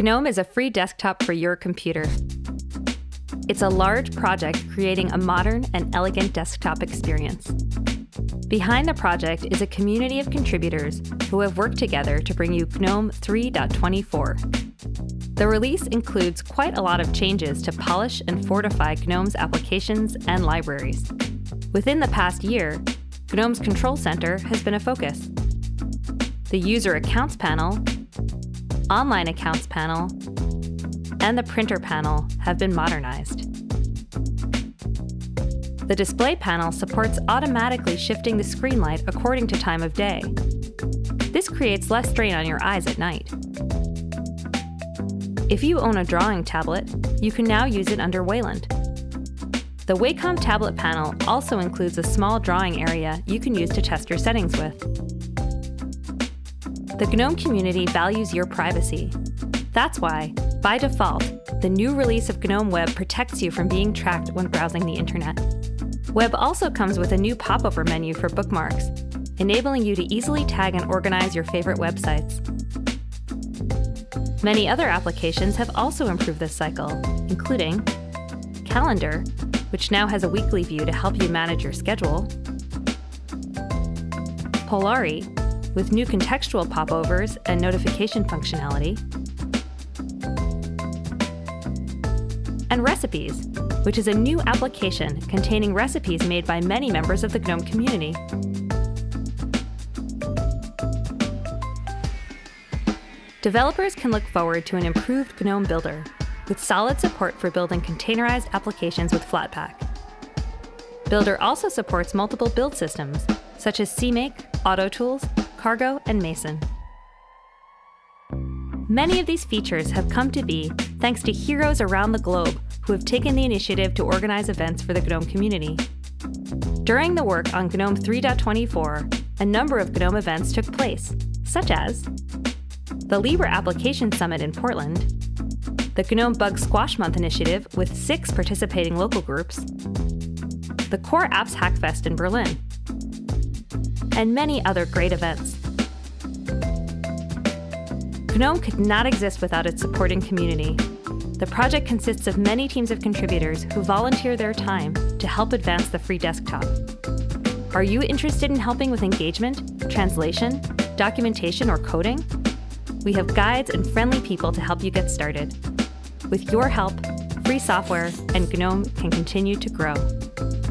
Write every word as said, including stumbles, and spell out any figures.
GNOME is a free desktop for your computer. It's a large project creating a modern and elegant desktop experience. Behind the project is a community of contributors who have worked together to bring you GNOME three point twenty-four. The release includes quite a lot of changes to polish and fortify GNOME's applications and libraries. Within the past year, GNOME's Control Center has been a focus. The User Accounts panel, Online Accounts panel, and the Printer panel have been modernized. The Display panel supports automatically shifting the screen light according to time of day. This creates less strain on your eyes at night. If you own a drawing tablet, you can now use it under Wayland. The Wacom tablet panel also includes a small drawing area you can use to test your settings with. The GNOME community values your privacy. That's why, by default, the new release of GNOME Web protects you from being tracked when browsing the internet. Web also comes with a new pop-over menu for bookmarks, enabling you to easily tag and organize your favorite websites. Many other applications have also improved this cycle, including Calendar, which now has a weekly view to help you manage your schedule. Polari, with new contextual popovers and notification functionality. And Recipes, which is a new application containing recipes made by many members of the GNOME community. Developers can look forward to an improved GNOME Builder, with solid support for building containerized applications with Flatpak. Builder also supports multiple build systems, such as CMake, AutoTools, Cargo, and Mason. Many of these features have come to be thanks to heroes around the globe who have taken the initiative to organize events for the GNOME community. During the work on GNOME three point twenty-four, a number of GNOME events took place, such as the Libre Application Summit in Portland, the GNOME Bug Squash Month initiative with six participating local groups, the Core Apps Hackfest in Berlin, and many other great events. GNOME could not exist without its supporting community. The project consists of many teams of contributors who volunteer their time to help advance the free desktop. Are you interested in helping with engagement, translation, documentation, or coding? We have guides and friendly people to help you get started. With your help, free software and GNOME can continue to grow.